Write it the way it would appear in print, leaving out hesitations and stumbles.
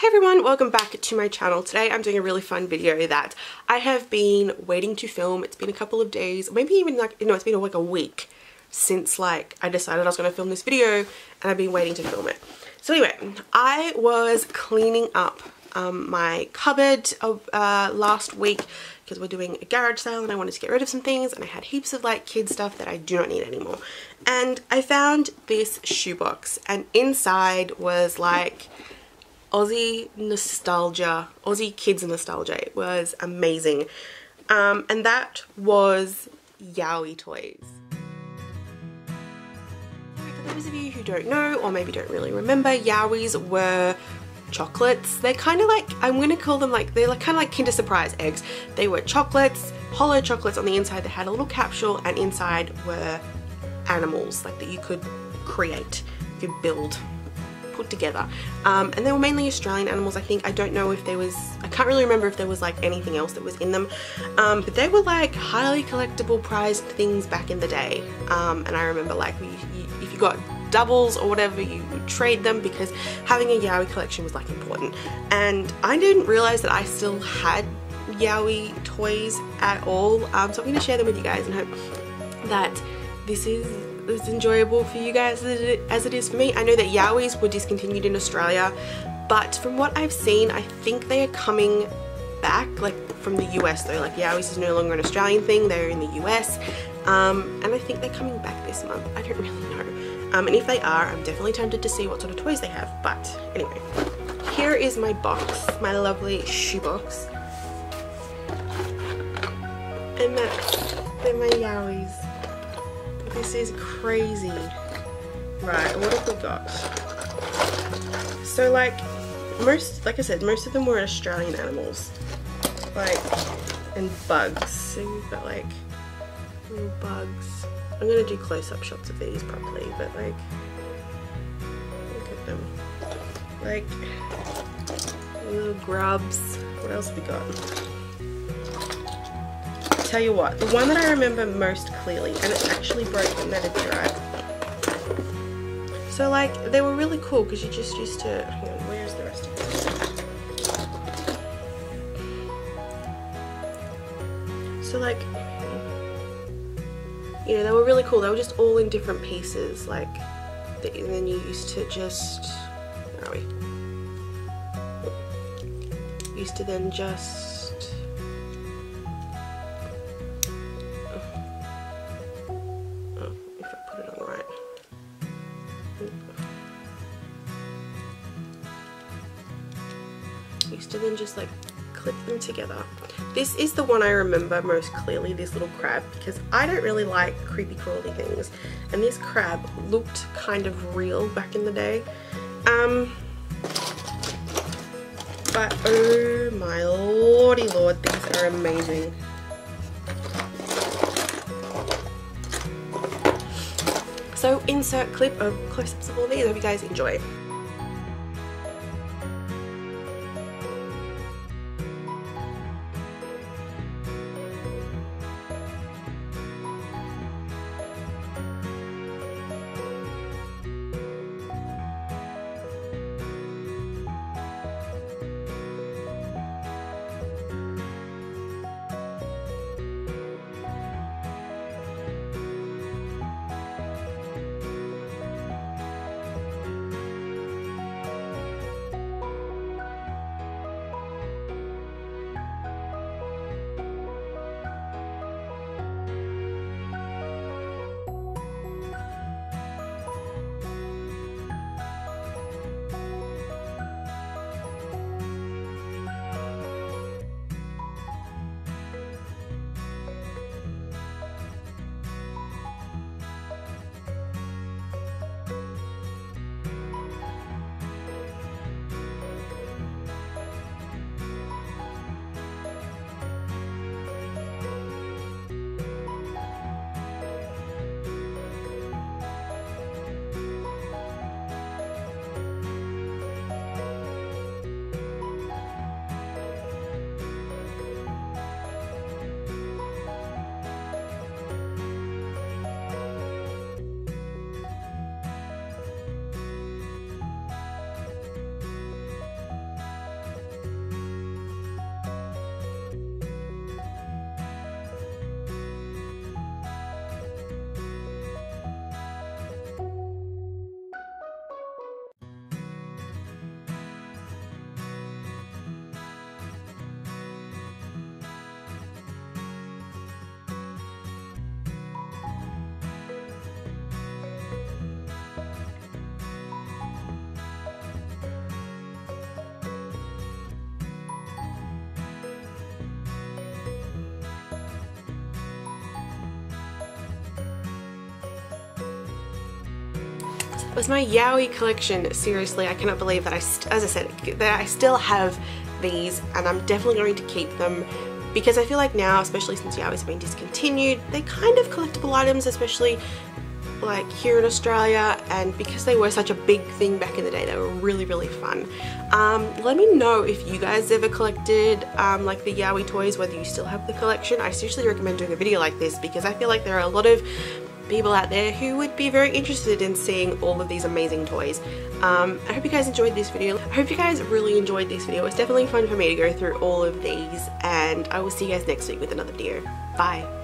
Hey everyone, welcome back to my channel. Today I'm doing a really fun video that I have been waiting to film. It's been a couple of days, maybe even it's been like a week since like I decided I was going to film this video, and I've been waiting to film it. So anyway, I was cleaning up my cupboard of last week because we're doing a garage sale and I wanted to get rid of some things, and I had heaps of like kid stuff that I do not need anymore. And I found this shoebox, and inside was like Aussie nostalgia, Aussie kids nostalgia. It was amazing. And that was Yowie toys. For those of you who don't know, or maybe don't really remember, Yowies were chocolates. They're kind of like, I'm going to call them like, they're like, kind of like Kinder Surprise eggs. They were chocolates, hollow chocolates on the inside. They had a little capsule, and inside were animals like that you could create, you could build, put together. And they were mainly Australian animals, I think. I don't know if there was, I can't really remember if there was like anything else that was in them. But they were like highly collectible, prized things back in the day. And I remember like if you got doubles or whatever, you would trade them because having a Yowie collection was like important. And I didn't realize that I still had Yowie toys at all. So I'm going to share them with you guys and hope that this is as enjoyable for you guys as it is for me. I know that Yowies were discontinued in Australia, but from what I've seen, I think they are coming back, like from the US though. Like Yowies is no longer an Australian thing, they're in the US. And I think they're coming back this month. I don't really know. And if they are, I'm definitely tempted to see what sort of toys they have. But anyway, here is my box, my lovely shoebox. And they're my Yowies. This is crazy. Right, what have we got? So like I said, most of them were Australian animals. Like, and bugs. So we've got like little bugs. I'm gonna do close-up shots of these properly, but like, look at them. Like, little grubs. What else have we got? Tell you what, the one that I remember most clearly, and it's actually broken, that is right. So like, they were really cool because you just used to, hang on, where's the rest of it? So like, you know, they were really cool. They were just all in different pieces, like, and then you used to just, where are we? Used to then just, like clip them together. This is the one I remember most clearly, this little crab, because I don't really like creepy crawly things, and this crab looked kind of real back in the day. But oh my lordy lord, these are amazing. So insert clip of close-ups of all these. I hope you guys enjoy. was my Yowie collection. Seriously, I cannot believe that I still have these, and I'm definitely going to keep them because I feel like now, especially since Yowies have been discontinued, they're kind of collectible items, especially like here in Australia, and because they were such a big thing back in the day, they were really, really fun. Let me know if you guys ever collected like the Yowie toys, whether you still have the collection. I seriously recommend doing a video like this because I feel like there are a lot of people out there who would be very interested in seeing all of these amazing toys. I hope you guys enjoyed this video. I hope you guys really enjoyed this video. It's definitely fun for me to go through all of these, and I will see you guys next week with another video. Bye.